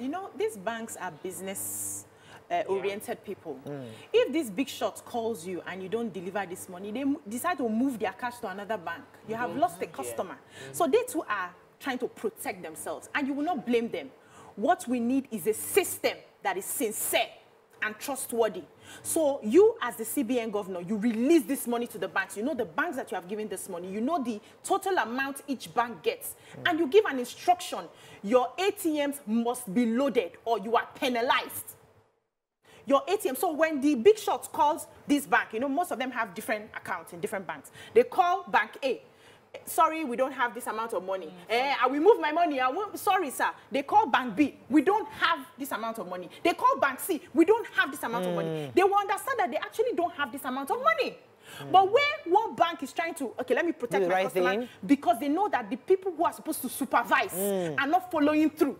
You know, these banks are business oriented people. If this big shot calls you and you don't deliver this money, they decide to move their cash to another bank. You have lost a customer. So they too are trying to protect themselves, and you will not blame them. What we need is a system that is sincere and trustworthy. So you, as the CBN governor, you release this money to the banks. You know the banks that you have given this money. You know the total amount each bank gets. And you give an instruction. Your ATMs must be loaded or you are penalized. Your ATM. So when the big shots calls this bank, you know, most of them have different accounts in different banks. They call Bank A. Sorry, we don't have this amount of money. I will move my money. Sorry, sir. They call Bank B. We don't have this amount of money. They call Bank C. We don't have this amount of money. They will understand that they actually don't have this amount of money. But where one bank is trying to, okay, let me protect my customer, because they know that the people who are supposed to supervise are not following through.